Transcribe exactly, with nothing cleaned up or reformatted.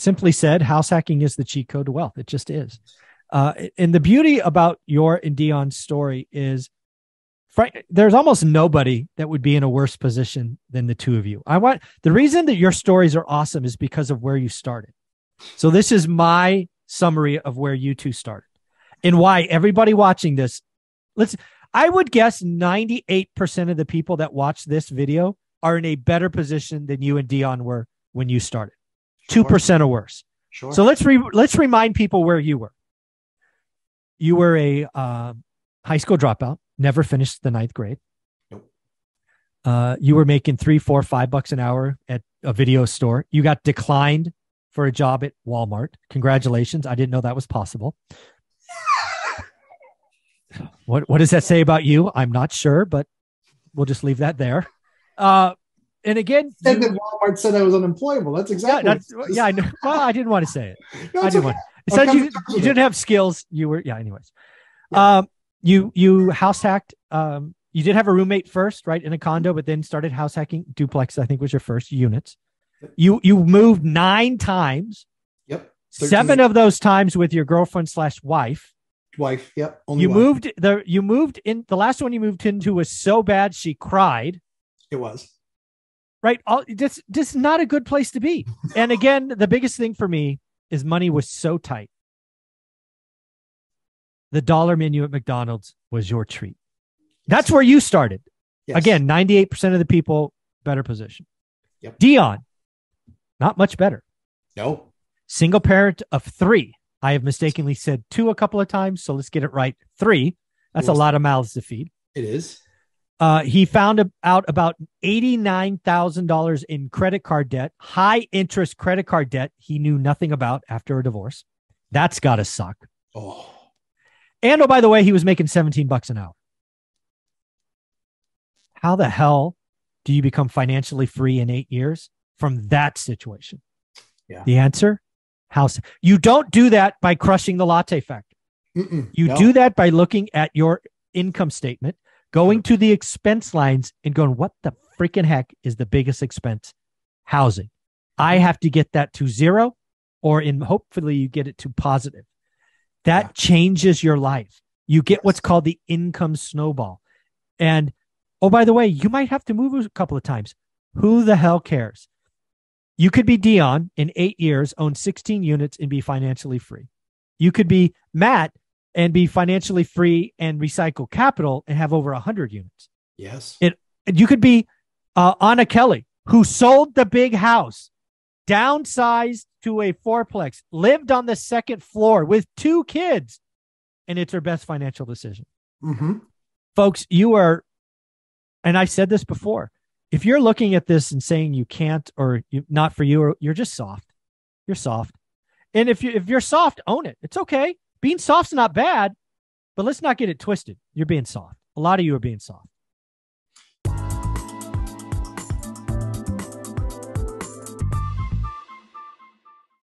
Simply said, house hacking is the cheat code to wealth. It just is. Uh, and the beauty about your and Dion's story is, Frank, there's almost nobody that would be in a worse position than the two of you. I want the reason that your stories are awesome is because of where you started. So this is my summary of where you two started and why everybody watching this. Let's, I would guess ninety-eight percent of the people that watch this video are in a better position than you and Dion were when you started. Sure. two percent or worse. Sure. So let's re, let's remind people where you were. You were a uh, high school dropout, never finished the ninth grade. Nope. Uh, you were making three, four, five bucks an hour at a video store. You got declined for a job at Walmart. Congratulations. I didn't know that was possible. What, what does that say about you? I'm not sure, but we'll just leave that there. Uh, and again, you, and then Walmart said I was unemployable. That's exactly. Yeah, that's, yeah I know. Well, I didn't want to say it. No, I didn't okay. want. It said you, you didn't have skills. You were, yeah. Anyways, yeah. Um, you you house hacked. Um, you did have a roommate first, right, in a condo, but then started house hacking duplex. I think was your first units. You you moved nine times. Yep. Seven of those times with your girlfriend slash wife. Wife. Yep. Only you wife. moved the you moved in the last one you moved into was so bad she cried. It was. Right. All this this not a good place to be. And again, the biggest thing for me is money was so tight. The dollar menu at McDonald's was your treat. That's where you started. Yes. Again, ninety-eight percent of the people better position. Yep. Dion, not much better. No. Single parent of three. I have mistakenly said two a couple of times, so let's get it right. Three. That's a lot of mouths to feed. It is. Uh, he found out about eighty-nine thousand dollars in credit card debt, high interest credit card debt he knew nothing about after a divorce. That's got to suck. Oh. And oh, by the way, he was making seventeen bucks an hour. How the hell do you become financially free in eight years from that situation? Yeah. The answer? House. You don't do that by crushing the latte factor. Mm-mm, you no. do that by looking at your income statement, going to the expense lines and going, what the freaking heck is the biggest expense? Housing. I have to get that to zero, or in hopefully you get it to positive. That yeah. changes your life. You get what's called the income snowball. And oh, by the way, you might have to move a couple of times. Who the hell cares? You could be Dion in eight years, own sixteen units and be financially free. You could be Matt and be financially free and recycle capital and have over one hundred units. Yes. It, you could be uh, Anna Kelly, who sold the big house, downsized to a fourplex, lived on the second floor with two kids, and it's her best financial decision. Mm-hmm. Folks, you are, and I said this before, if you're looking at this and saying you can't, or you, not for you, or you're just soft, you're soft. And if you, if you're soft, own it. It's okay. Being soft's not bad, but let's not get it twisted. You're being soft. A lot of you are being soft.